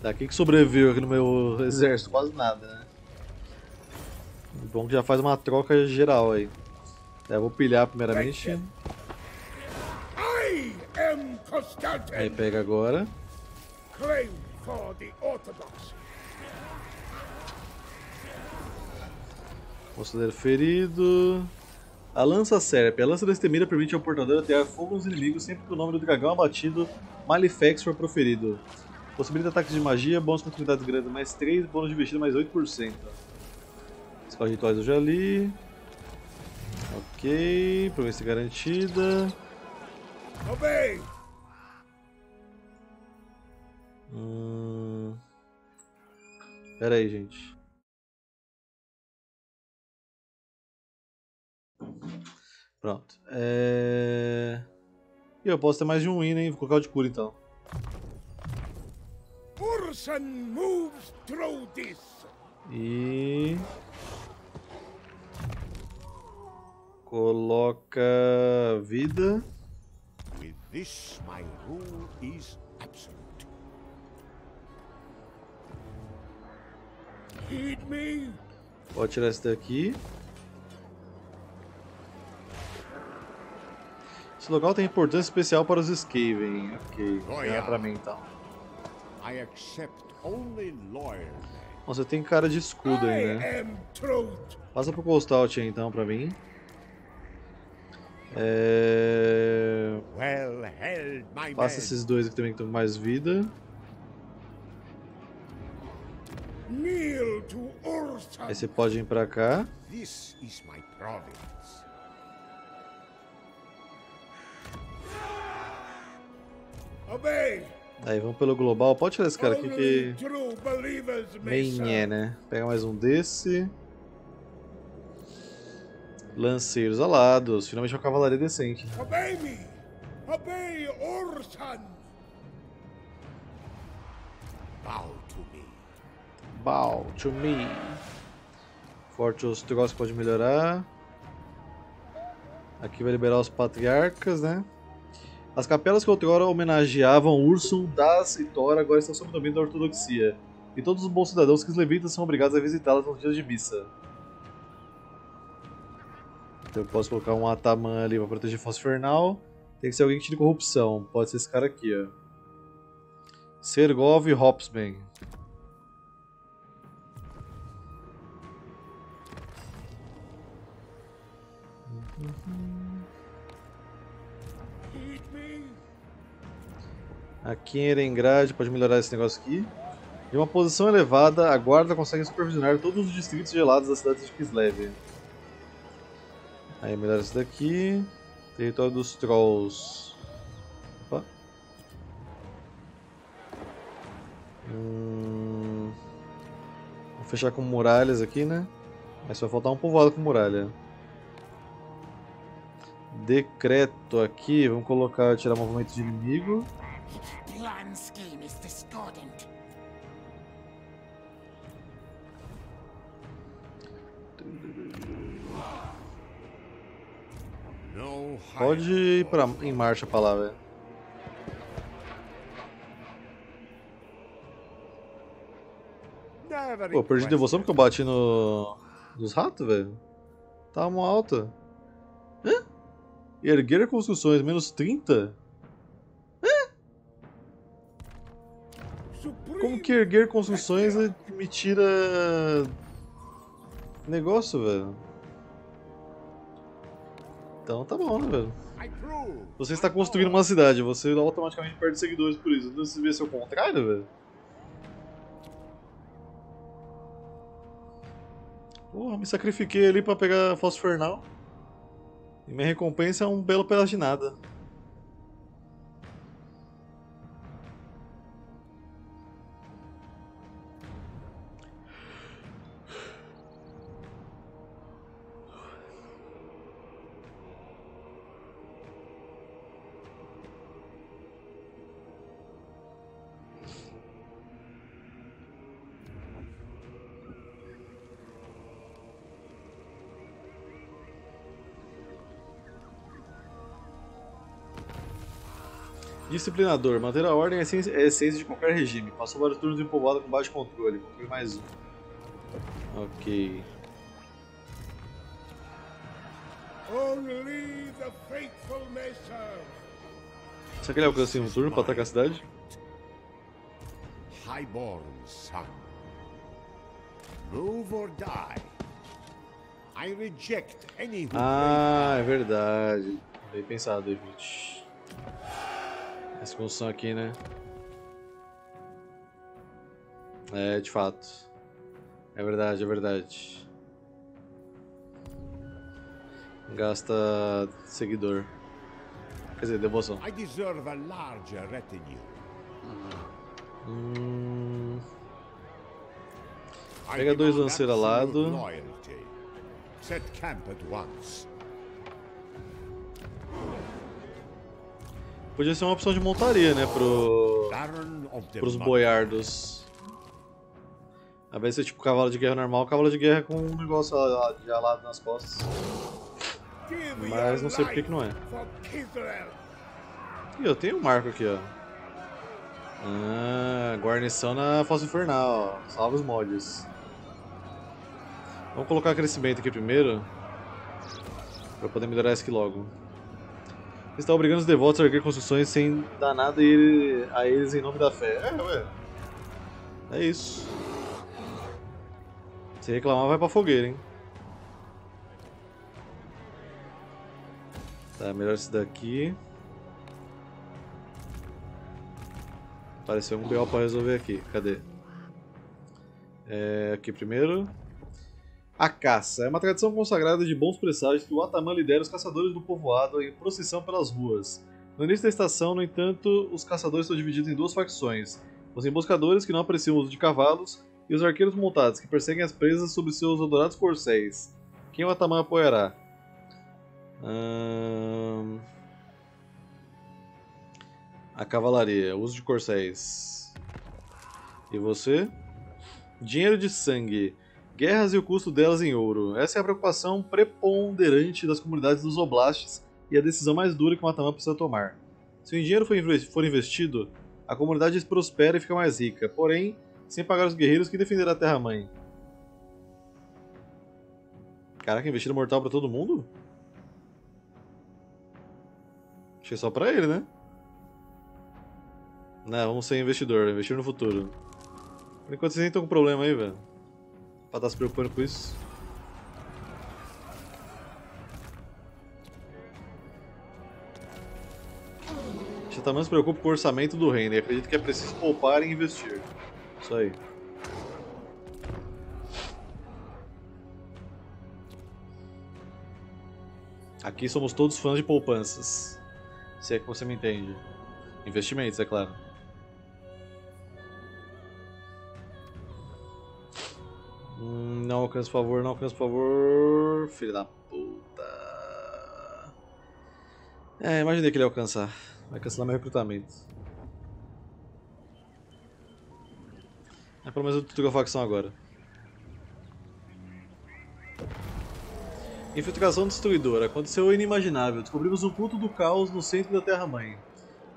Tá, quem que sobreviveu aqui no meu exército? Quase nada, né? Bom que já faz uma troca geral aí. Eu vou pilhar primeiramente. Aí pega agora. Considero ferido. A lança serpe. A lança destemida permite ao portador atear fogo nos inimigos sempre que o nome do dragão abatido Malifex for proferido. Possibilita ataques de magia, bônus com utilidades grandes mais 3, bônus de vestido mais 8%. Escolha rituais eu já li. Ok, promessa garantida. Obey! Pera aí, gente. Pronto. E eu posso ter mais de um hino, hein? Vou colocar o de cura então. Orson moves through this. E coloca vida. With this my rule is absolute. Pode tirar esse daqui. Esse local tem importância especial para os Skaven. Ok, é pra mim então. Nossa, tem cara de escudo aí, né? Passa pro Kostaltyn então pra mim. Passa esses dois aqui também que estão com mais vida. Aí você pode vir pra cá. Aí vamos pelo global. Pode tirar esse cara aqui que nem é, né? Pega mais um desse. Lanceiros alados. Finalmente uma cavalaria decente. Obey Orson. Bow to me. Bow to me. Forte os troços pode melhorar. Aqui vai liberar os patriarcas, né? As capelas que outrora homenageavam Urso, Das e Thor agora estão sob o domínio da ortodoxia. E todos os bons cidadãos kislevitas são obrigados a visitá-las nos dias de missa. Então eu posso colocar um Ataman ali para proteger Fosfernal. Tem que ser alguém que tire corrupção. Pode ser esse cara aqui, ó. Sergov Hopsman. Aqui em Erengrad, pode melhorar esse negócio aqui. De uma posição elevada, a guarda consegue supervisionar todos os distritos gelados da cidade de Kislev. Aí melhora isso daqui. Território dos Trolls. Opa. Vou fechar com muralhas aqui, né? Mas só vai faltar um povoado com muralha. Decreto aqui, vamos colocar, tirar movimento de inimigo. Pode ir pra, em marcha pra lá, velho. Pô, perdi devoção porque eu bati nos ratos, velho. Tá uma alta. Hã? Erguer construções, menos 30? Como que erguer construções me tira negócio, velho? Então tá bom, né, velho? Você está construindo uma cidade, você automaticamente perde seguidores por isso. Não se vê seu contrário, velho? Porra, me sacrifiquei ali pra pegar Fosfernal. E minha recompensa é um belo pedaço de nada. Disciplinador. Manter a ordem é a essência de qualquer regime. Passou vários turnos em povoado com baixo controle. Controle mais um. Ok. Será que ele alcança em um turno para atacar a cidade? Highborn son. Move or die. I reject any who é verdade. Bem pensado, David. Essa construção aqui, né? É, de fato. É verdade, é verdade. Gasta seguidor. Quer dizer, devoção. I deserve a larger retinue. Pega dois lanceiros ao lado. Set camp at once. Podia ser uma opção de montaria, né, pros boiardos. Ao invés de ser tipo cavalo de guerra normal, cavalo de guerra com um negócio de alado nas costas. Mas não sei por que não é. Ih, eu tenho um marco aqui, ó. Ah, guarnição na Fosfernal, ó. Salva os mods. Vamos colocar crescimento aqui primeiro, pra poder melhorar isso aqui logo. Está obrigando os devotos a erguer construções sem dar nada a eles em nome da fé. É, ué. É isso. Se reclamar, vai pra fogueira, hein. Tá, melhor esse daqui. Apareceu um BO pra resolver aqui. Cadê? É, aqui primeiro. A caça é uma tradição consagrada de bons presságios que o Ataman lidera os caçadores do povoado em procissão pelas ruas. No início da estação, no entanto, os caçadores são divididos em duas facções. Os emboscadores, que não apreciam o uso de cavalos, e os arqueiros montados, que perseguem as presas sob seus adorados corcéis. Quem o Ataman apoiará? A cavalaria, uso de corcéis. E você? Dinheiro de sangue. Guerras e o custo delas em ouro. Essa é a preocupação preponderante das comunidades dos Oblastes e a decisão mais dura que o Ataman precisa tomar. Se o dinheiro for investido, a comunidade prospera e fica mais rica, porém, sem pagar os guerreiros que defenderá a Terra-Mãe. Caraca, investido mortal pra todo mundo? Achei só pra ele, né? Não, vamos ser investidor, investir no futuro. Por enquanto vocês nem estão com problema aí, velho. Pra estar se preocupando com isso. Chataman se preocupa com o orçamento do reino e acredito que é preciso poupar e investir. Isso aí. Aqui somos todos fãs de poupanças. Se é que você me entende. Investimentos, é claro. Não alcança, por favor, não alcança, por favor. Filho da puta. É, imaginei que ele ia alcançar. Vai cancelar meu recrutamento. É, pelo menos eu tô com a facção agora. Infiltração destruidora. Aconteceu o inimaginável. Descobrimos um culto do caos no centro da Terra-Mãe.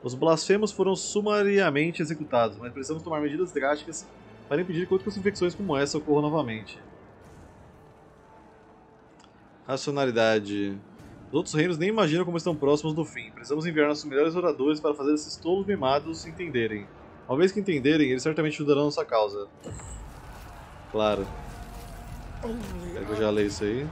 Os blasfemos foram sumariamente executados, mas precisamos tomar medidas drásticas para impedir que outras infecções como essa ocorram novamente. Racionalidade. Os outros reinos nem imaginam como estão próximos do fim. Precisamos enviar nossos melhores oradores para fazer esses tolos mimados se entenderem. Uma vez que entenderem, eles certamente ajudarão nossa causa. Claro. Eu já leio isso aí.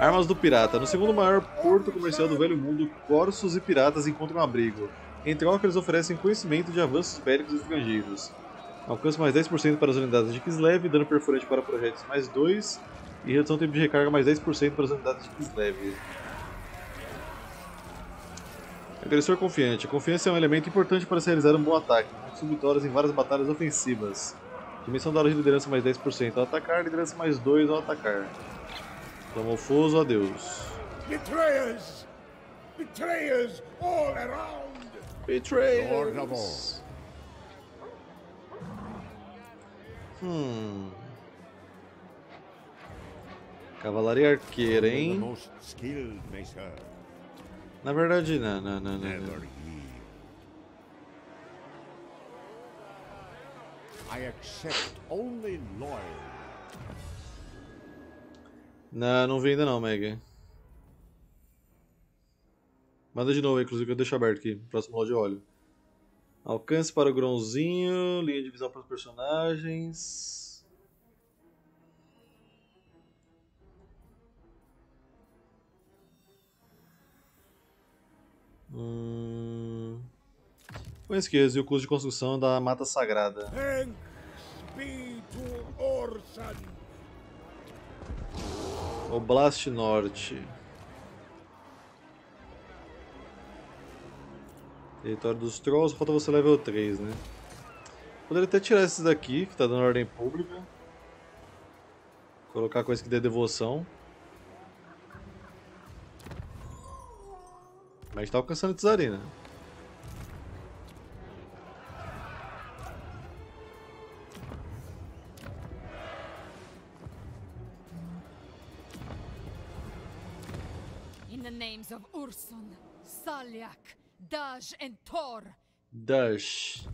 Armas do pirata. No segundo maior porto comercial do Velho Mundo, corsos e piratas encontram um abrigo. Em troca, eles oferecem conhecimento de avanços bélicos estrangeiros. Alcance mais 10% para as unidades de Kislev, dano perfurante para projetos mais 2, e redução do tempo de recarga mais 10% para as unidades de Kislev. Agressor confiante. A confiança é um elemento importante para se realizar um bom ataque, com vitórias em várias batalhas ofensivas. Dimensão da hora de liderança mais 10% ao atacar, liderança mais 2 ao atacar. Clamofoso, adeus. Betrayers! Betrayers all around! Betrayers! Cavalaria arqueira, hein? Na verdade, não. Não, não vi ainda não, Meg. Manda de novo, inclusive, que eu deixo aberto aqui. Próximo round eu olho. Alcance para o grãozinho, linha de visão para os personagens. Não esqueça, e o curso de construção da Mata Sagrada. Oblast Norte. Território dos Trolls, falta você level 3, né? Poderia até tirar esses daqui, que tá dando ordem pública. Colocar coisa que dê devoção. Mas a gente tá alcançando Tizarina. Of Urson, Saliak, Das and Thor. Das.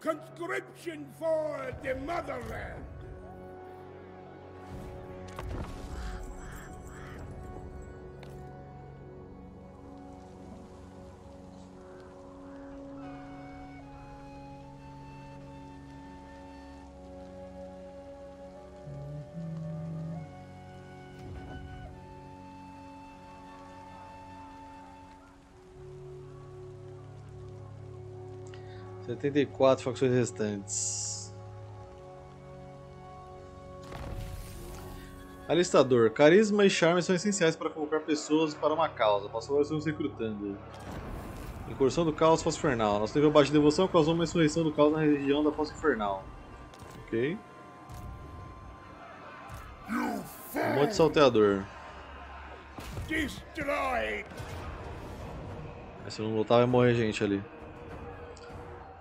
Conscription for the motherland. Setenta e quatro facções restantes. Alistador. Carisma e charme são essenciais para convocar pessoas para uma causa. Passou agora estamos recrutando. Incursão do caos Fosfernal. Nosso nível baixo de devoção causou uma insurreição do caos na região da Fosfernal. Ok. Um monte de salteador. Mas se eu não lutar vai morrer gente ali.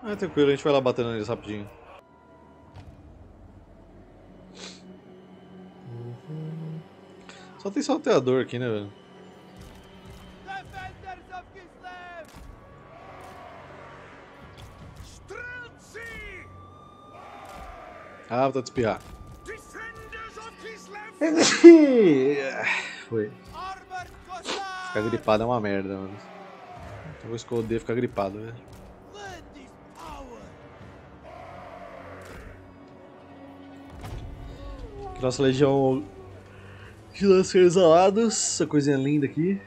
Ah, tranquilo, a gente vai lá batendo neles rapidinho. Só tem salteador aqui, né, velho? Ah, vou te espiar. Foi. Ficar gripado é uma merda, mano. Eu vou esconder e ficar gripado, velho. Nossa legião de lanceiros alados, essa coisinha linda aqui.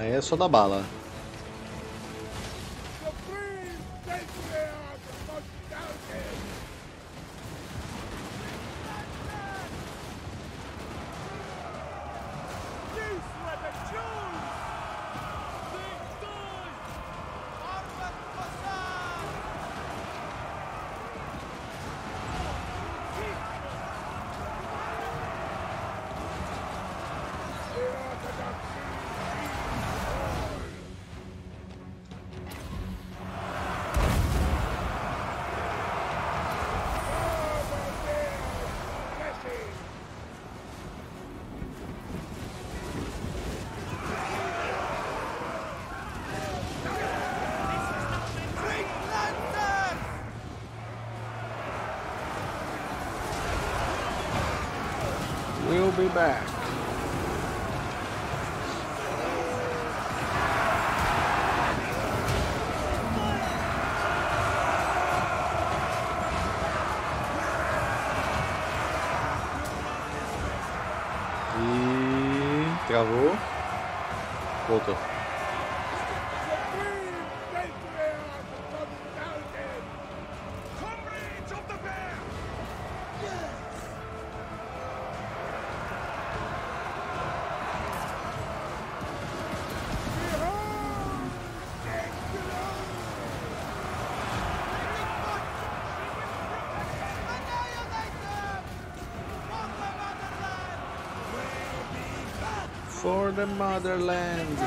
Aí é só da bala. Be back. E travou. Voltou. for the motherland.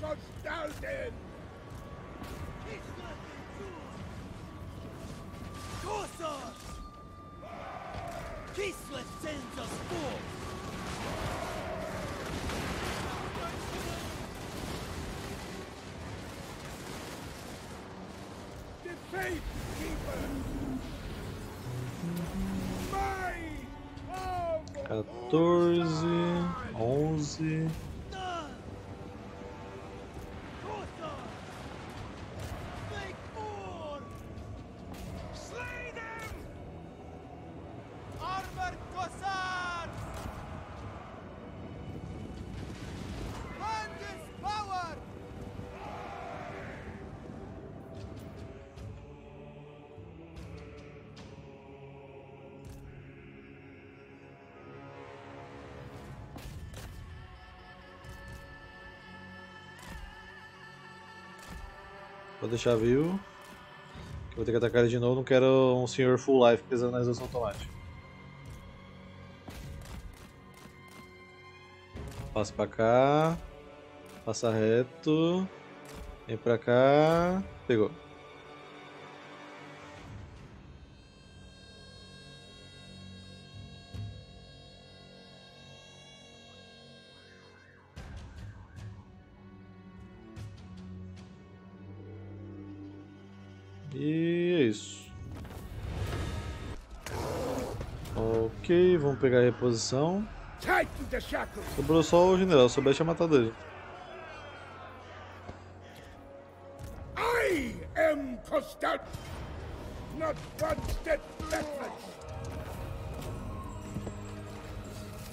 Kostaltyn! Kislev sends us forth! The faith keeper! 14, 11... Vou deixar vivo. Vou ter que atacar ele de novo, não quero um senhor full life pesando na exaustão automática. Passa pra cá. Passa reto. Vem pra cá. Pegou. E é isso. Ok, vamos pegar a reposição. Sobrou só o general, se soubesse tinha matado ele. I am Kostaltyn, not one step backwards.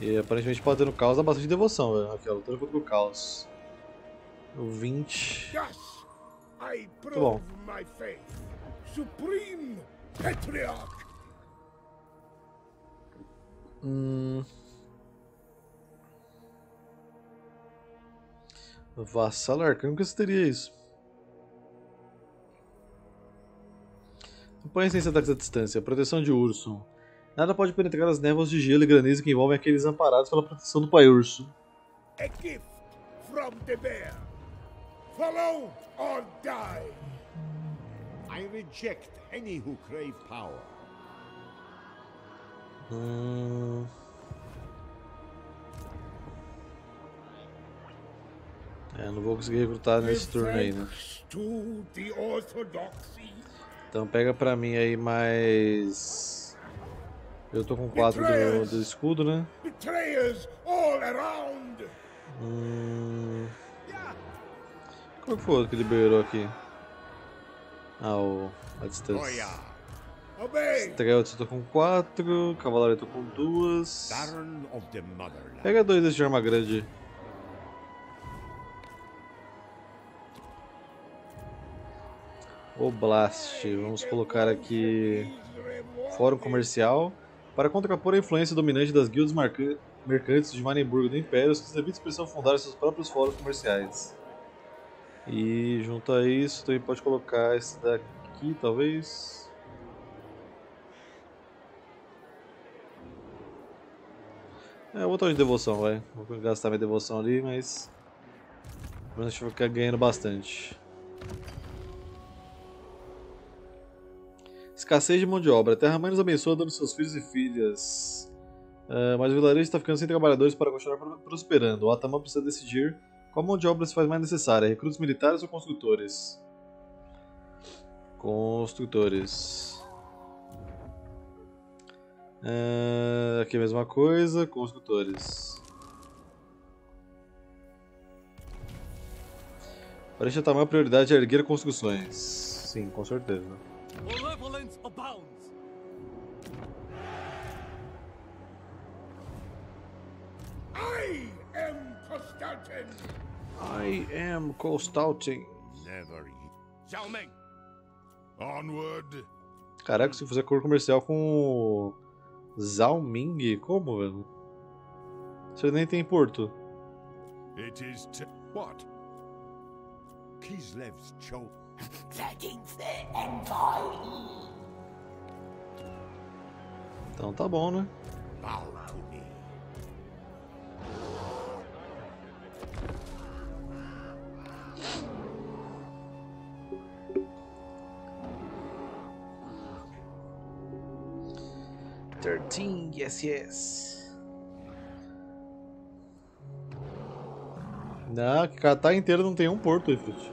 E aparentemente pode ter no caos dá bastante devoção, velho. Aqui, ó, lutando contra o caos. O 20. Muito bom. Supreme Patriarch. Vassalo arcano, que você teria isso? Campanha sem ataques à distância. Proteção de Urso. Nada pode penetrar as névoas de gelo e granizo que envolvem aqueles amparados pela proteção do Pai Urso. A gift from the bear. Follow or die. I reject any who crave power. É, não vou conseguir recrutar nesse turno aí, né? Então pega pra mim aí mais... Eu tô com 4 do escudo, né? Qual foi o outro que liberou aqui? Ah, a distância. Estrelas eu tô com 4, cavalaria eu tô com 2. Pega 2 desse de arma grande. Oblastes, vamos colocar aqui Fórum Comercial. Para contrapor a influência dominante das guildas mercantes de Marenburgo e do Império, os kislevitas precisam fundar seus próprios fóruns comerciais. E junto a isso, também pode colocar esse daqui, talvez. É, eu vou botar de devoção, vai. Vou gastar minha devoção ali, mas... Mas acho que vou ficar ganhando bastante. Escassez de mão de obra. Terra-Mãe nos abençoa dando seus filhos e filhas. Mas o vilarejo está ficando sem trabalhadores para continuar prosperando. O Ataman precisa decidir qual mão de obra se faz mais necessária. Recrutas militares ou construtores? Construtores. Aqui a mesma coisa. Construtores. Para Chataman, a prioridade é erguer construções. Sim, com certeza. Kostaltyn. I am Kostaltyn. Never. Zalming. Onward. Caraca, se fizer cor comercial com Zalming, como, velho? Você nem tem porto. It is what? Kislev's choke. Então tá bom, né? Yes. Não, que Catar inteiro não tem um porto, Ifrit.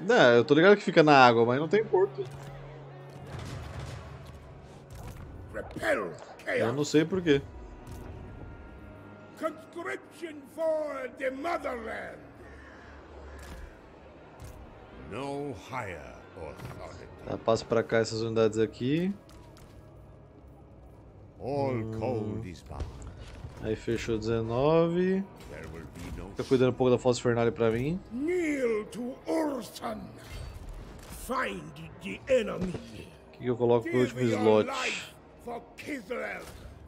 Não, eu tô ligado que fica na água, mas não tem porto. Eu não sei porquê. Conscription for the motherland. No higher authority. Tá, passa pra cá essas unidades aqui. Aí fechou 19. Fica cuidando um pouco da Fosfernal pra mim. O que eu coloco no último slot?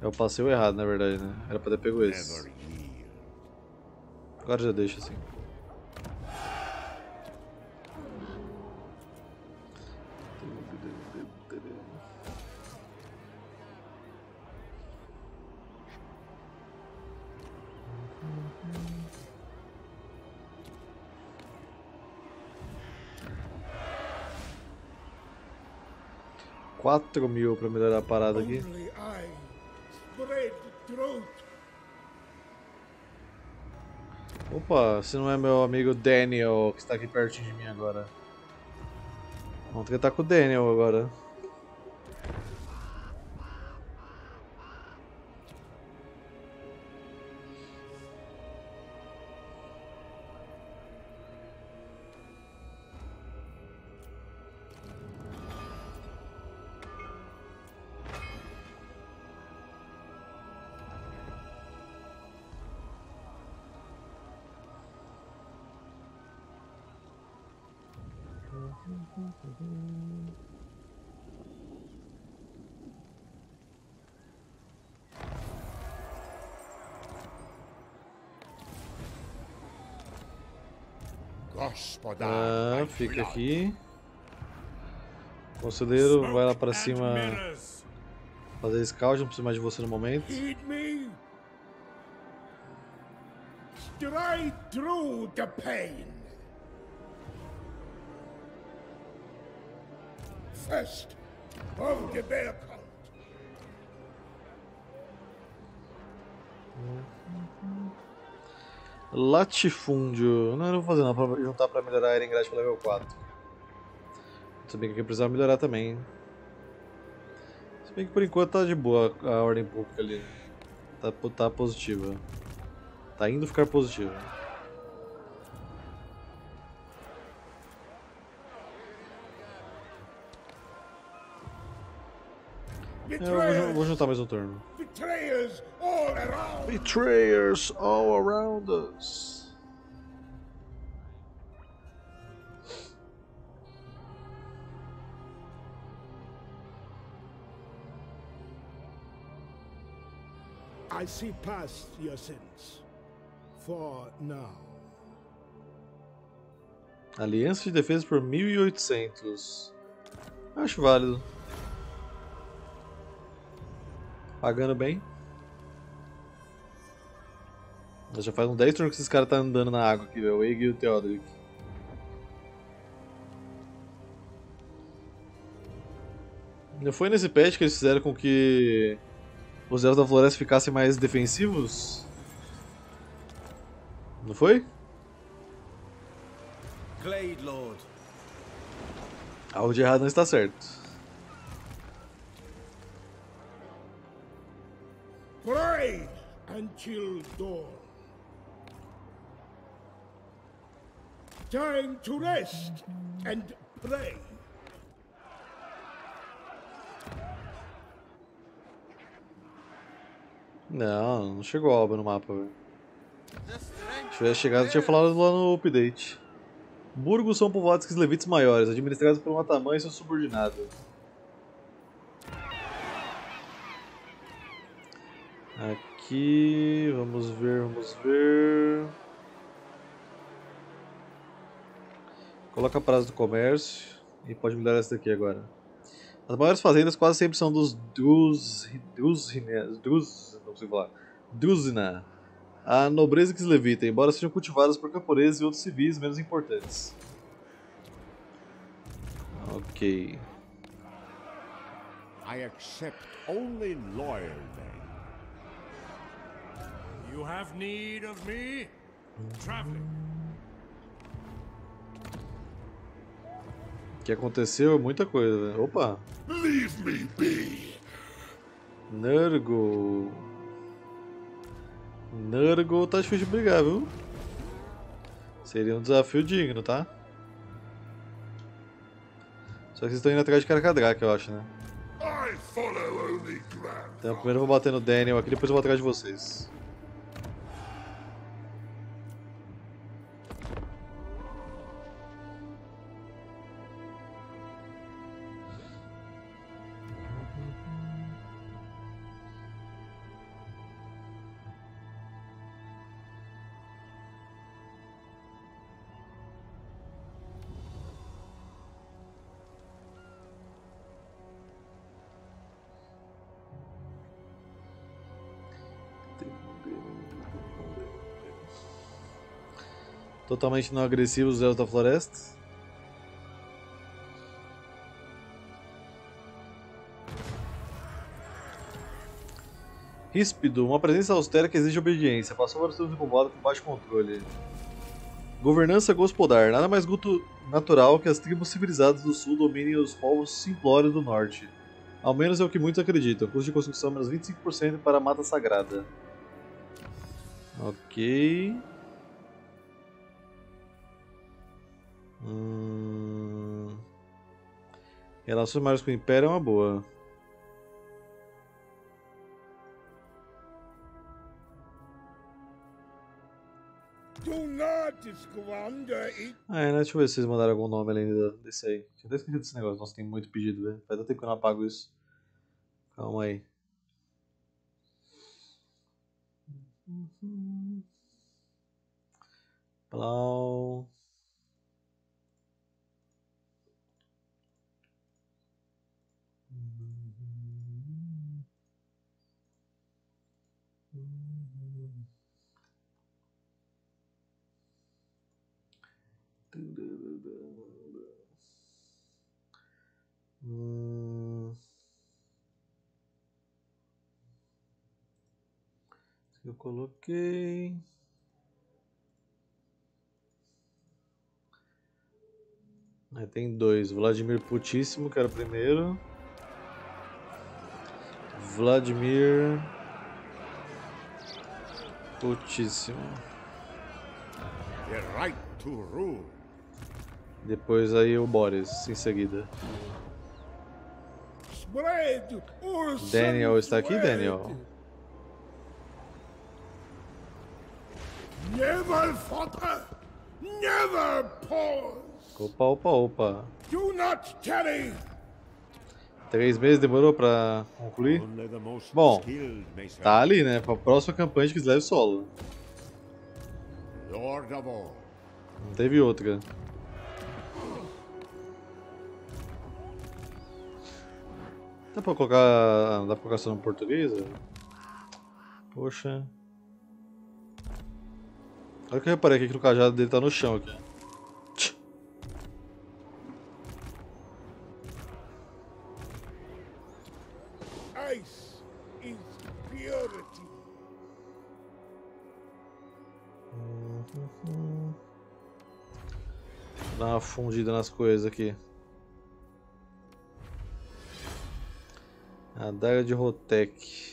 Eu passei o errado, na verdade, né? Era pra ter pego esse. Agora já deixa assim. $4.000 para melhorar a parada aqui. Opa, se não é meu amigo Daniel que está aqui pertinho de mim agora. Vamos tentar com o Daniel agora. Ah, fica aqui. O conselheiro vai lá pra cima fazer scout, não precisa mais de você no momento. Latifúndio. Não, eu não vou fazer não, pra juntar pra melhorar a Erengrad pra level 4. Se bem que eu precisava melhorar também. Se bem que por enquanto tá de boa a ordem pública ali. Tá positiva. Tá indo ficar positiva. Eu vou juntar mais um turno. Betrayers all around us. I see past your sins for now. Aliança de defesa por 1800. Acho válido. Pagando bem. Já faz uns 10 turnos que esses caras estão andando na água aqui, velho. O Eig e o Theodric. Não foi nesse patch que eles fizeram com que os elfos da floresta ficassem mais defensivos? Não foi? Algo de errado não está certo. Pray until dawn. Time to rest and pray. Não, não chegou a Alba no mapa, velho. Se tivesse chegado, eu tinha falado lá no update. Burgos são povoados kislevites maiores, administrados por um Ataman e seu subordinado. Aqui, vamos ver, Coloca a praça do comércio e pode mudar essa daqui agora. As maiores fazendas quase sempre são dos Druzina, a nobreza kislevita, embora sejam cultivadas por camponeses e outros civis menos importantes. Ok. I accept only loyalty. You have need of me? Traveling. O que aconteceu? Muita coisa. Opa! Leave me be. Nurgle. Nurgle tá difícil de brigar, viu? Seria um desafio digno, tá? Só que vocês estão indo atrás de Caracadraque, eu acho, né? Então primeiro eu vou bater no Daniel aqui, depois eu vou atrás de vocês. Totalmente não agressivos os elfos da floresta. Ríspido, uma presença austera que exige obediência. Passou vários tempos incomodado com baixo controle. Governança Gospodar, nada mais natural que as tribos civilizadas do sul dominem os povos simplórios do norte. Ao menos é o que muitos acreditam. Custo de construção menos 25% para a mata sagrada. Ok. Relações maiores com o Império é uma boa. Deixa eu ver se vocês mandaram algum nome além desse aí. Deixa eu até esquecer desse negócio. Nossa, tem muito pedido, velho. Faz até tempo que eu não apago isso. Calma aí. Plau. Eu coloquei. Aí tem dois: Vladimir Poutíssimo, que era o primeiro. Vladimir Poutíssimo. The right to rule. Depois aí o Boris em seguida. Daniel está aqui, Daniel. Never falter, never pause. Opa. Do not tarry. 3 meses demorou pra concluir? Bom, tá ali, né? Pra próxima campanha de Kislev solo. Não teve outra. Dá pra colocar. Dá pra colocar só no português? Poxa. Olha que eu reparei aqui que o cajado dele tá no chão aqui. Ice is purity. Vou dar uma fundida nas coisas aqui. A adaga de Rotec.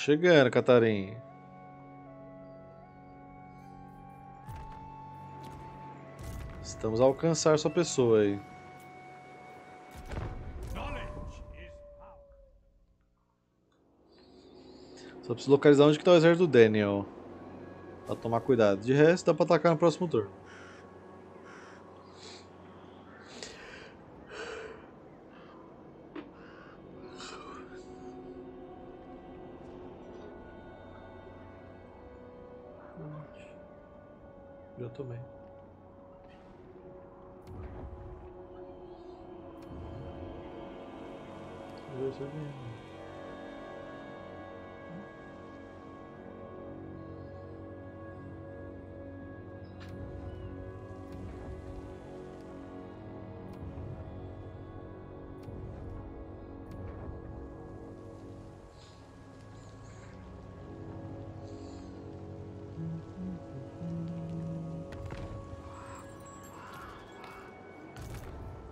Chegando, Katarin. Estamos a alcançar sua pessoa aí. Só preciso localizar onde que tá o exército do Daniel. Pra tomar cuidado. De resto, dá pra atacar no próximo turno. Já tomei.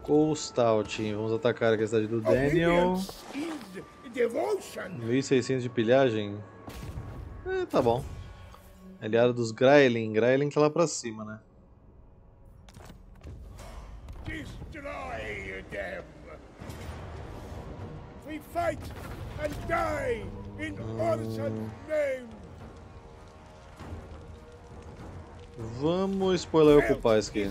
Kostaltyn, vamos atacar aqui a cidade do Daniel. 1.600 de pilhagem. É, tá bom. Aliado dos Grailin. Grailin tá lá pra cima, né? Destroy them. We fight and die in Orson's name. Vamos spoiler e ocupar isso aqui.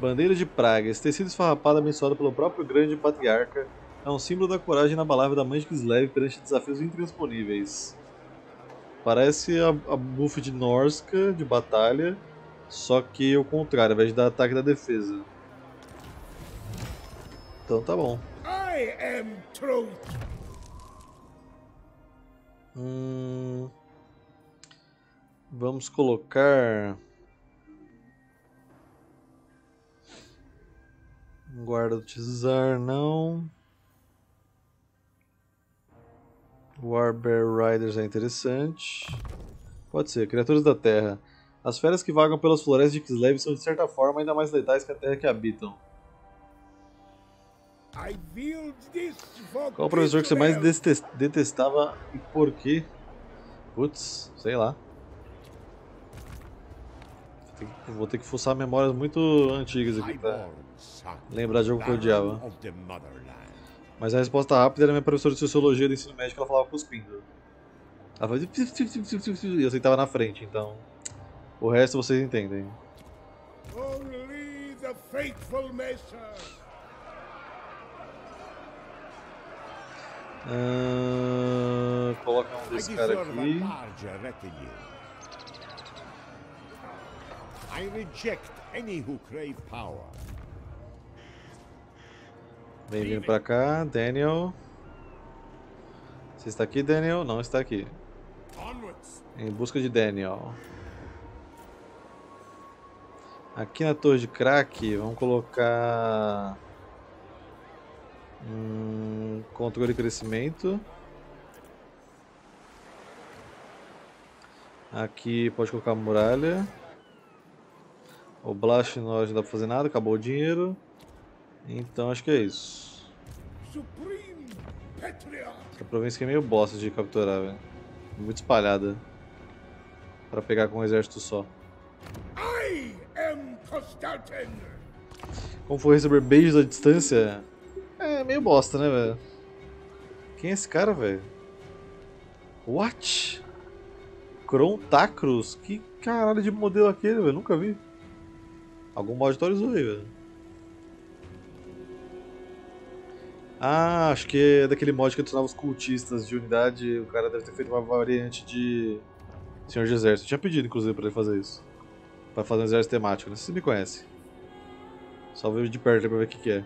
Bandeira de Praga. Esse tecido esfarrapado abençoado pelo próprio grande patriarca é um símbolo da coragem inabalável da mãe de Kislev perante desafios intransponíveis. Parece a buff de Norsca, de batalha, só que o contrário, ao invés de dar ataque da defesa. Então tá bom. Vamos colocar... Guarda do Tizar, não. Warbear Riders é interessante. Pode ser. Criaturas da Terra. As feras que vagam pelas florestas de Kislev são de certa forma ainda mais letais que a terra que habitam. Qual o professor que você mais detestava e por quê? Putz, sei lá. Vou ter que fuçar memórias muito antigas aqui, tá? Lembrar de algo que eu odiava. Mas a resposta rápida era minha professora de Sociologia do Ensino Médio, que ela falava cuspindo. Ela fazia... E eu sentava na frente, então... O resto vocês entendem. Coloca um desse cara aqui. I reject any who crave power. Bem-vindo pra cá, Daniel. Você está aqui, Daniel? Não está aqui. Em busca de Daniel. Aqui na torre de crack, vamos colocar... controle de crescimento. Aqui pode colocar muralha. Oblastes não dá pra fazer nada, acabou o dinheiro. Então acho que é isso. Essa província aqui é meio bosta de capturar, velho. Muito espalhada. Pra pegar com um exército só. Como foi receber beijos à distância? É meio bosta, né, velho? Quem é esse cara, velho? What? Kron Tacros? Que caralho de modelo aquele, velho? Nunca vi. Algum mod autorizou aí, velho. Ah, acho que é daquele mod que adicionava os cultistas de unidade. O cara deve ter feito uma variante de Senhor de Exército. Eu tinha pedido, inclusive, pra ele fazer isso. Pra fazer um exército temático, né? Você me conhece. Só vejo de perto pra ver o que é.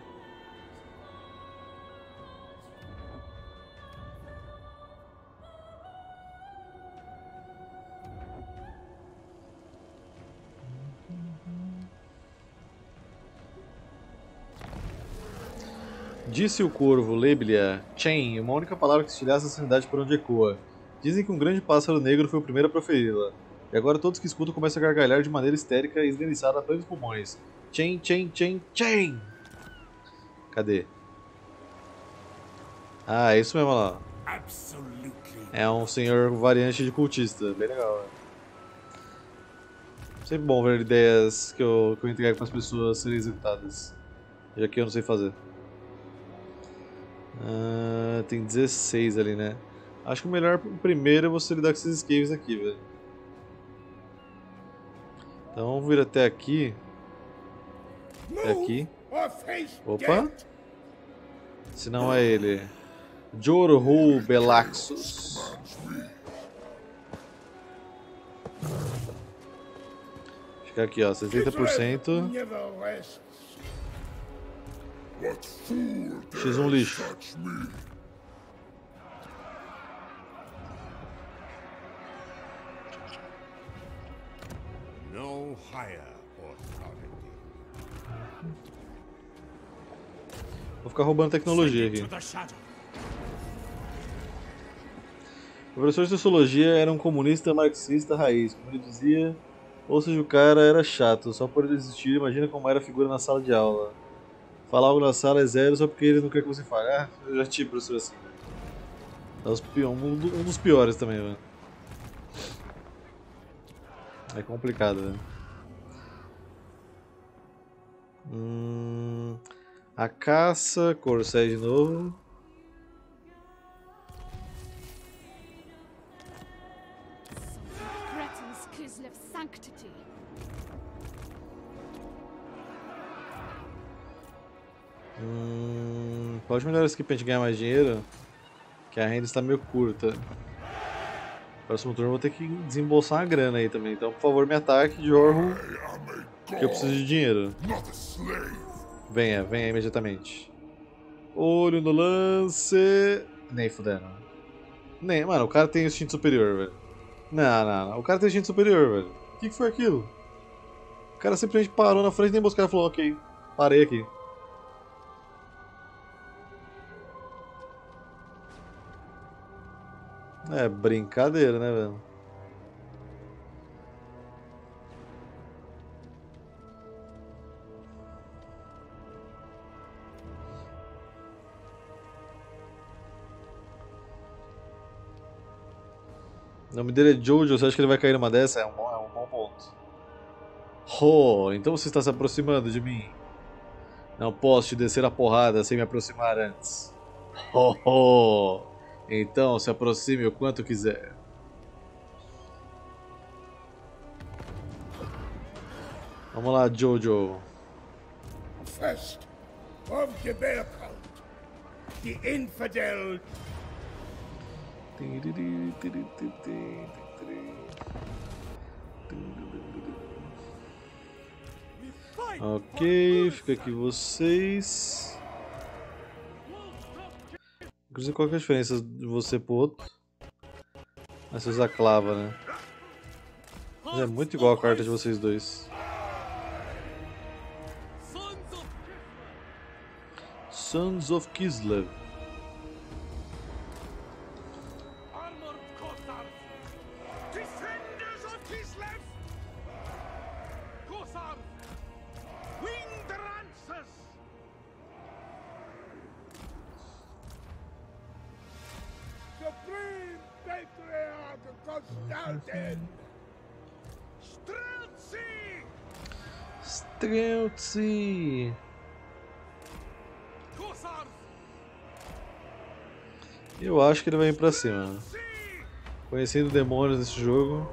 Disse o corvo, Lebelia, Chen, uma única palavra que estilhasse a sanidade por onde ecoa. Dizem que um grande pássaro negro foi o primeiro a proferi-la. E agora todos que escutam começam a gargalhar de maneira histérica e esganiçada a plenos pulmões. Chen, Chen, Chen, Chen! Cadê? Ah, é isso mesmo lá. É um senhor variante de cultista, bem legal. Sempre bom ver ideias que eu entrego para as pessoas serem executadas, já que eu não sei fazer. Tem 16 ali, né? Acho que o melhor primeiro é você lidar com esses escapes aqui, velho. Então vamos vir até aqui. Até aqui. Opa! Se não é ele. Joru Belaxus. Fica aqui, ó, 60%. X1 lixo. No higher authority. Vou ficar roubando tecnologia aqui. O professor de sociologia era um comunista marxista raiz. Como ele dizia, ou seja, o cara era chato. Só por ele existir, imagina como era a figura na sala de aula. Falar algo na sala é zero só porque ele não quer que você fale. Ah, eu já tive professor assim. Um dos piores também, velho. É complicado, velho. A caça, corcel de novo. Pode melhorar isso aqui pra gente ganhar mais dinheiro, que a renda está meio curta. Próximo turno eu vou ter que desembolsar uma grana aí também, então por favor me ataque, Jorro, que eu preciso de dinheiro. Venha, venha imediatamente. Olho no lance... Nem fudendo. Nem, mano, o cara tem instinto superior, velho. Não, o cara tem instinto superior, velho. O que foi aquilo? O cara simplesmente parou na frente, nem buscar e falou, ok, parei aqui. É brincadeira, né, velho? O nome dele é Jojo, você acha que ele vai cair numa dessa? É um bom ponto. Oh, então você está se aproximando de mim. Não posso te descer a porrada sem me aproximar antes. Então se aproxime o quanto quiser. Vamos lá, Jojo. First of the bear cult, the infidel. Ok, fica aqui vocês. Inclusive, qual que é a diferença de você pro outro? Mas você usa clava, né? Mas é muito igual a carta de vocês dois. Sons of Kislev. Streltsy! Eu acho que ele vai ir pra cima. Conhecendo demônios nesse jogo.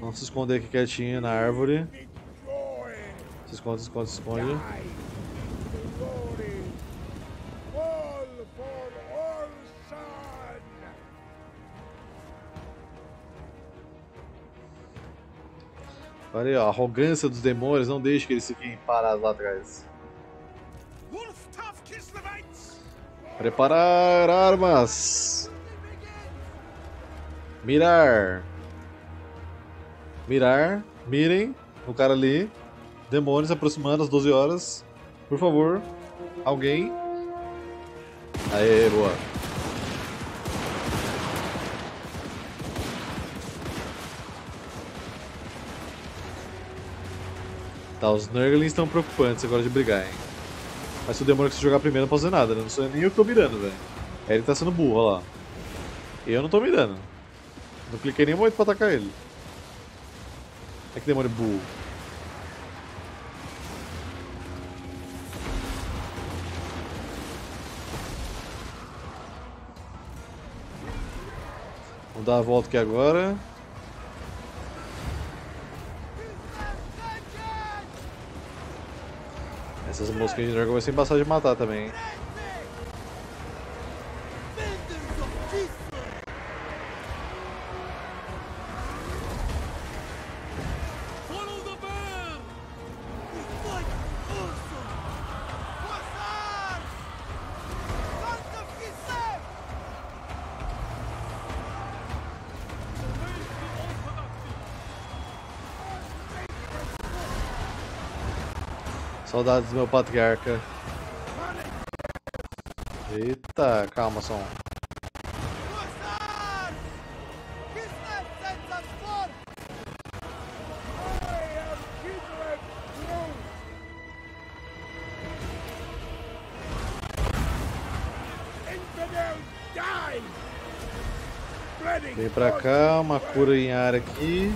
Vamos se esconder aqui quietinho na árvore. Se esconde, se esconde, se esconde. Olha a arrogância dos demônios, não deixe que eles fiquem parados lá atrás. Preparar armas. Mirar. Mirar. Mirem o cara ali. Demônios aproximando às 12 horas. Por favor, alguém. Aê, boa. Tá, os Nurglings estão preocupantes agora de brigar, hein? Mas se o demônio que se jogar primeiro não posso fazer nada, né? Não sou nem eu que tô mirando, velho. Ele tá sendo burro, olha lá. Eu não tô mirando. Não cliquei nem muito pra atacar ele. É que demônio burro. Vamos dar a volta aqui agora. Essas mosquinhas de dragão vai ser embaçado de matar também. Saudades do meu patriarca. Eita, calma, som. Vem pra cá, uma cura em área aqui.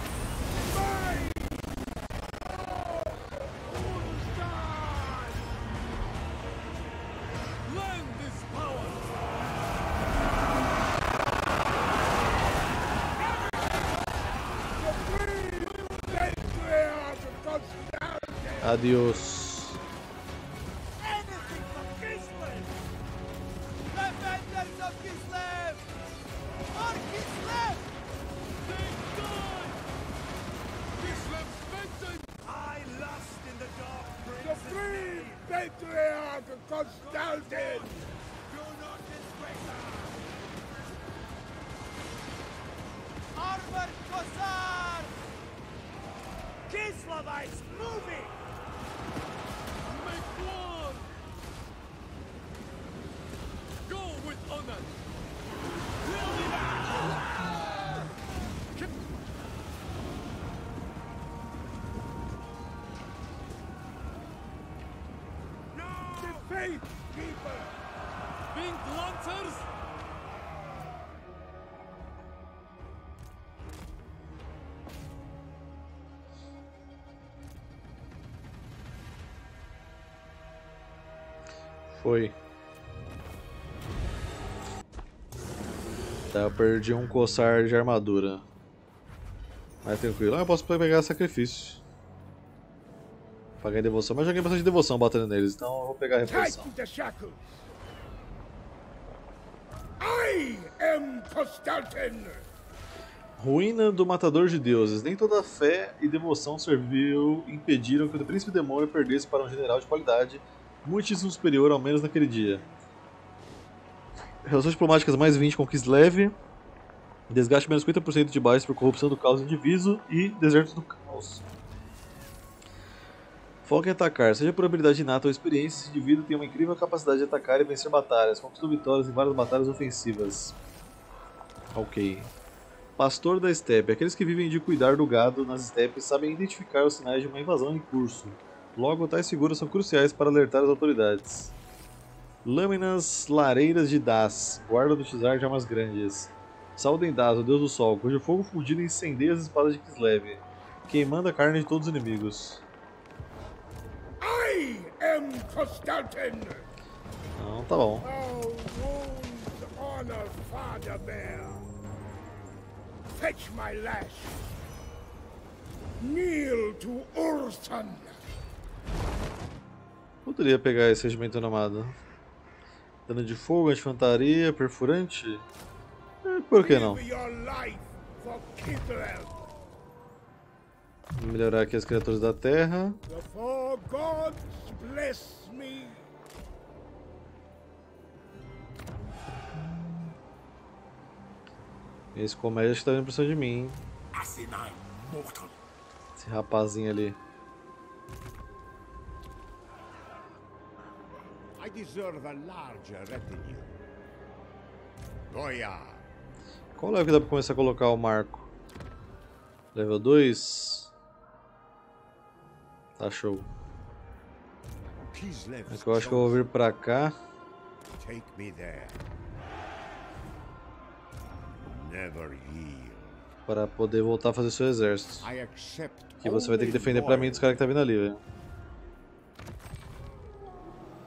Adiós. Foi. Tá, eu perdi um coçar de armadura. Mas tranquilo. Ah, eu posso pegar sacrifício. Paguei devoção, mas joguei bastante devoção batendo neles, então eu vou pegar a reposição. Ruína do Matador de Deuses. Nem toda a fé e devoção serviu impediram que o príncipe demônio perdesse para um general de qualidade muitíssimo superior, ao menos naquele dia. Relações diplomáticas mais 20 com Kislev. Desgaste menos 50% de base por corrupção do caos indiviso e deserto do caos. Foco em atacar. Seja por habilidade inata ou experiência, esse indivíduo tem uma incrível capacidade de atacar e vencer batalhas, conquistando vitórias em várias batalhas ofensivas. Ok. Pastor da Estepe. Aqueles que vivem de cuidar do gado nas estepes sabem identificar os sinais de uma invasão em curso. Logo, tais figuras são cruciais para alertar as autoridades. Lâminas Lareiras de Das, guarda do Tizar de Armas Grandes. Saudem Das, o deus do sol, cujo fogo fundido incendeia as espadas de Kislev, queimando a carne de todos os inimigos. I am Kostaltyn. Não, tá bom. Fetch my lash. Kneel to Orson. Poderia pegar esse regimento animado. Dano de fogo, anti-infantaria, perfurante? Por que não? Vou melhorar aqui as criaturas da terra. Esse comédia acho que tá vindo pra cima de mim, hein? Esse rapazinho ali. I deserve a larger retinue. Goya. Qual level que dá pra começar a colocar o marco? Level 2? Tá show. Eu acho que eu vou vir pra cá. Take me there. Never yield. Para poder voltar a fazer seu exército. Que você vai ter que defender pra mim dos caras que tá vindo ali, velho.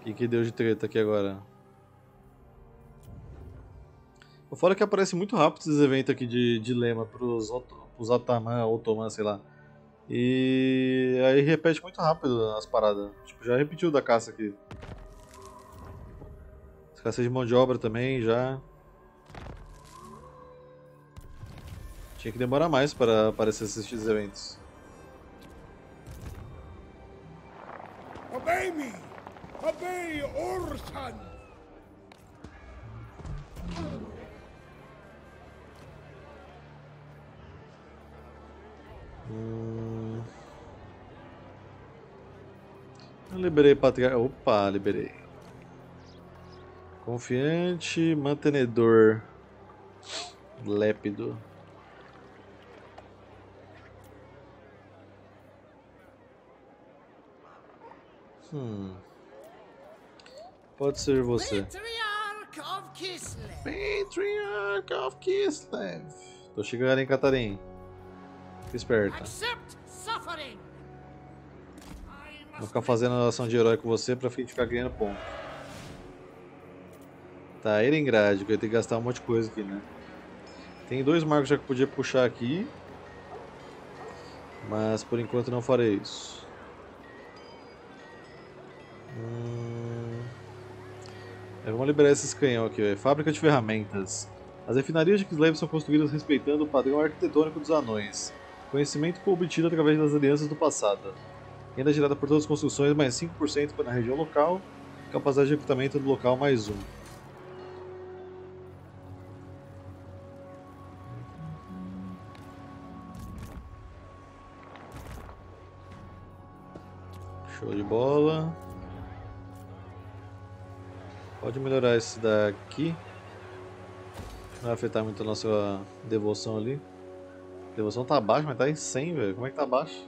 O que que deu de treta aqui agora? O fora que aparece muito rápido esses eventos aqui de dilema pros Ataman, Otoman, sei lá. E aí repete muito rápido as paradas. Tipo, já repetiu da caça aqui. Caça de mão de obra também, já. Tinha que demorar mais para aparecer esses eventos. Obey-me! Obey Orson! Eu liberei patriarca. Opa, liberei. Confiante, mantenedor, lépido. Pode ser você. Patriarch of Kislev. Tô chegando em Katarin. Fique esperta. Vou ficar fazendo a ação de herói com você pra ficar ganhando ponto. Tá, Erengrad, que eu ia ter que gastar um monte de coisa aqui, né? Tem dois marcos já que eu podia puxar aqui. Mas por enquanto não farei isso. Vamos liberar esses canhão aqui, véio. Fábrica de ferramentas. As refinarias de Kislev são construídas respeitando o padrão arquitetônico dos anões. Conhecimento obtido através das alianças do passado. Renda gerada por todas as construções, mais 5% na região local. Capacidade de equipamento do local, mais 1. Show de bola. Pode melhorar esse daqui. Não vai afetar muito a nossa devoção ali. A devoção tá abaixo, mas tá em 100, velho. Como é que tá abaixo?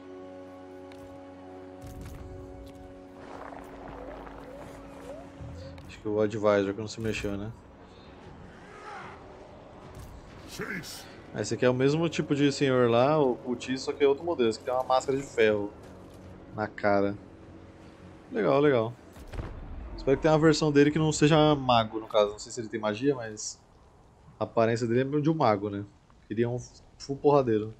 Acho que o advisor que não se mexeu, né? Esse aqui é o mesmo tipo de senhor lá, o Puti, só que é outro modelo. Esse aqui tem uma máscara de ferro na cara. Legal, legal. Espero que tenha uma versão dele que não seja mago, no caso. Não sei se ele tem magia, mas a aparência dele é de um mago, né? Queria um full porradeiro.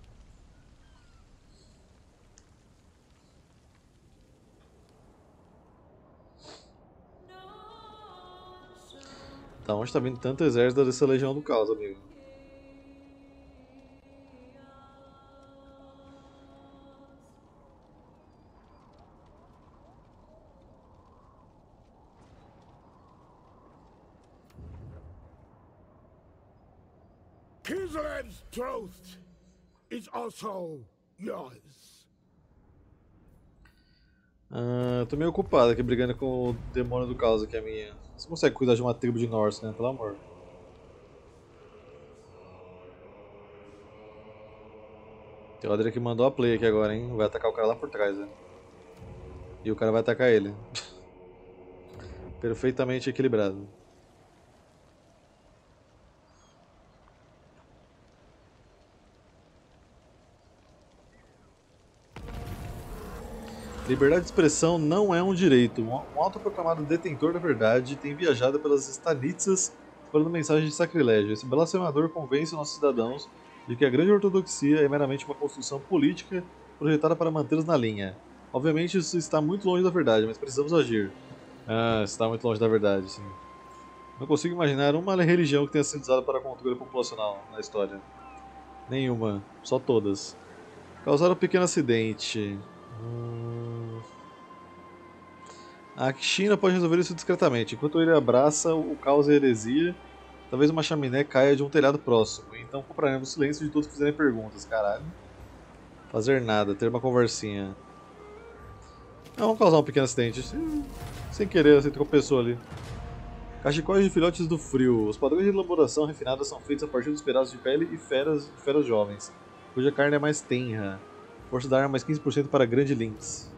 Tá, onde tá vindo tanto exército dessa legião do caos, amigo? Kislav's truth is also yours. Tô meio ocupado aqui brigando com o demônio do caos que é minha. Você consegue cuidar de uma tribo de Norsca, né? Pelo amor. Theodric que mandou a play aqui agora, hein? Vai atacar o cara lá por trás, né? E o cara vai atacar ele. Perfeitamente equilibrado. Liberdade de expressão não é um direito. Um autoproclamado detentor da verdade tem viajado pelas estanitsas falando mensagem de sacrilégio. Esse blasfemador convence nossos cidadãos de que a grande ortodoxia é meramente uma construção política projetada para mantê-los na linha. Obviamente isso está muito longe da verdade, mas precisamos agir. Ah, está muito longe da verdade, sim. Não consigo imaginar uma religião que tenha sido usada para controle populacional na história. Nenhuma, só todas. Causaram um pequeno acidente. A China pode resolver isso discretamente. Enquanto ele abraça o caos e a heresia, talvez uma chaminé caia de um telhado próximo. Então compraremos o silêncio de todos que fizerem perguntas. Caralho. Fazer nada, ter uma conversinha. Não, vamos causar um pequeno acidente. Sem querer, você tropeçou ali. Cachecóis de filhotes do frio. Os padrões de elaboração refinada são feitos a partir dos pedaços de pele e feras jovens, cuja carne é mais tenra. Força da arma mais 15% para grande links.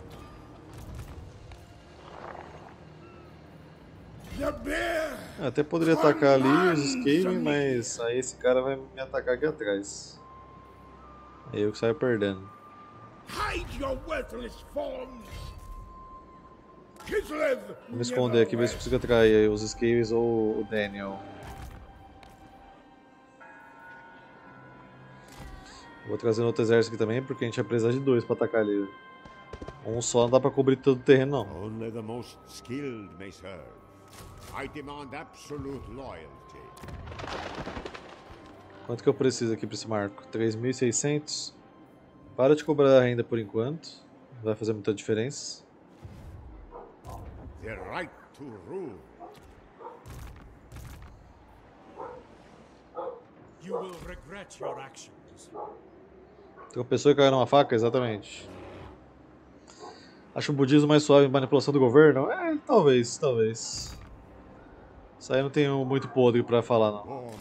Eu até poderia atacar ali os Skaven, mas aí esse cara vai me atacar aqui atrás. É eu que saio perdendo. Vou me esconder aqui, ver se consigo atrair os Skaven ou o Daniel. Vou trazer outro exército aqui também, porque a gente vai precisar de dois para atacar ali. Um só não dá para cobrir todo o terreno, não. Only the most skilled may serve. I demand absolute loyalty. Quanto que eu preciso aqui para esse marco? 3.600. Para de cobrar a renda por enquanto. Não vai fazer muita diferença. The right to rule. You will regret your actions. Tem uma pessoa que caiu numa faca, exatamente. Acho o budismo mais suave em manipulação do governo? É, talvez, talvez. Isso aí eu não tenho muito podre pra falar, não.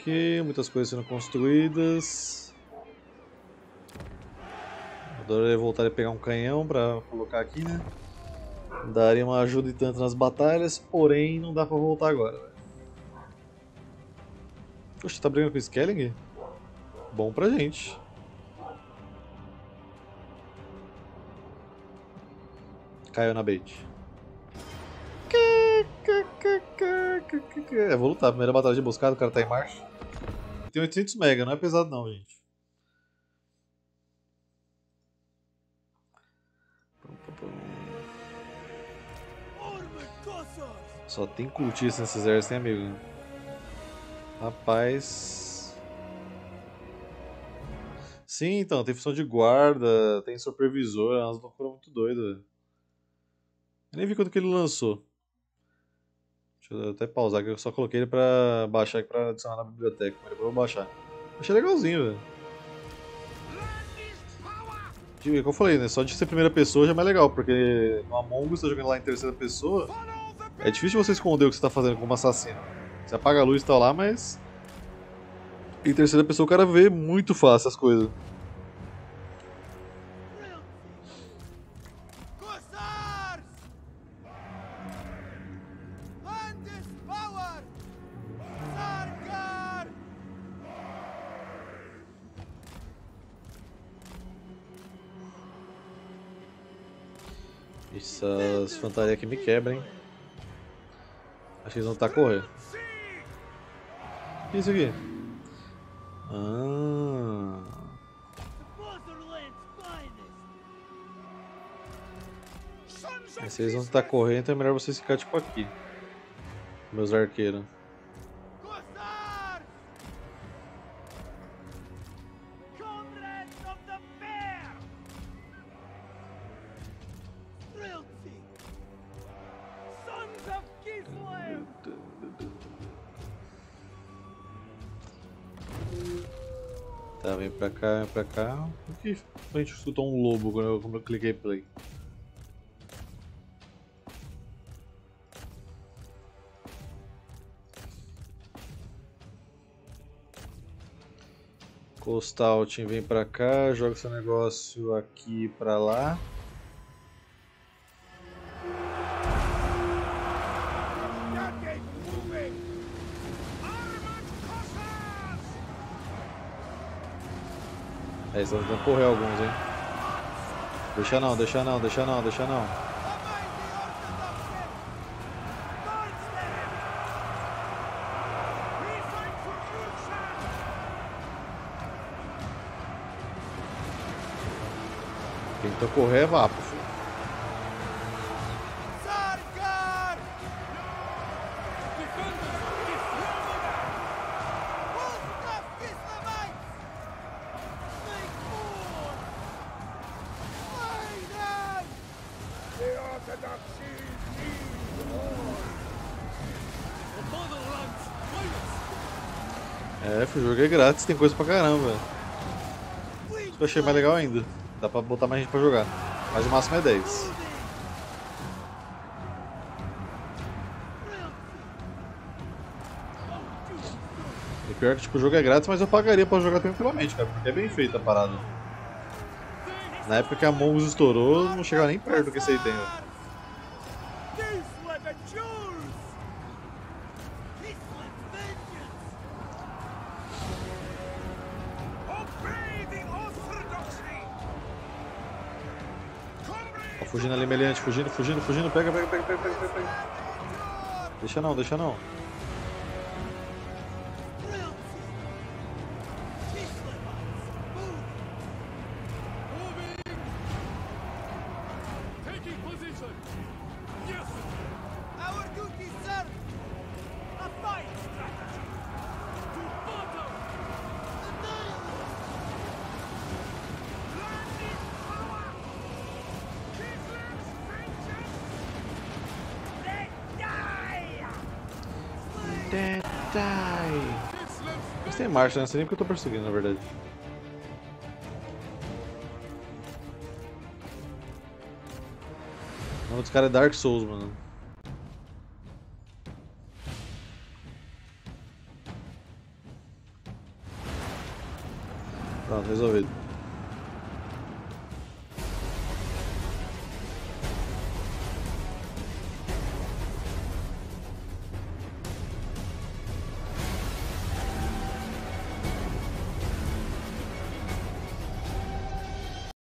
Ok, muitas coisas sendo construídas. Adoraria voltar e pegar um canhão pra colocar aqui, né? Daria uma ajuda e tanto nas batalhas, porém não dá pra voltar agora. Poxa, tá brigando com o Skellig? Bom pra gente. Caiu na bait. É, vou lutar. Primeira batalha de emboscada, o cara tá em marcha. Tem 800 mega, não é pesado não, gente. Só tem cultista nesse exército, hein, amigo? Rapaz... Sim, então, tem função de guarda, tem supervisor, é uma loucura muito doida. Eu nem vi quando que ele lançou. Deixa eu até pausar, que eu só coloquei ele pra baixar aqui, pra adicionar na biblioteca, mas depois eu vou baixar. Achei legalzinho, velho. Como eu falei, né, só de ser primeira pessoa já é mais legal, porque no Among Us, você tá jogando lá em terceira pessoa... É difícil você esconder o que você está fazendo como assassino. Você apaga a luz e tal lá, mas... Em terceira pessoa o cara vê muito fácil as coisas. Essas fantasias aqui me quebram, hein? Acho que eles vão estar correndo. O que é isso aqui? Ah. Se eles vão estar correndo, então é melhor vocês ficar tipo aqui. Meus arqueiros. Tá, vem pra cá, vem pra cá. Por que a gente escutou um lobo quando eu cliquei play? Kostaltyn, vem pra cá, joga seu negócio aqui pra lá. É, eles estão tentando correr alguns, hein? Deixa não, deixa não, deixa não, deixa não. Quem tá correr, vá, pô. É, o jogo é grátis, tem coisa pra caramba. Isso que eu achei mais legal ainda. Dá pra botar mais gente pra jogar. Mas o máximo é 10. E pior que tipo, o jogo é grátis, mas eu pagaria pra jogar tranquilamente, cara, porque é bem feita a parada. Na época que a Among Us estourou, não chegava nem perto do que esse aí tem, velho. Fugindo ali, meliante, fugindo, pega. Deixa não. Mas tem marcha, né? Não sei nem porque eu tô perseguindo, na verdade. O nome dos caras é Dark Souls, mano. Pronto, resolvido.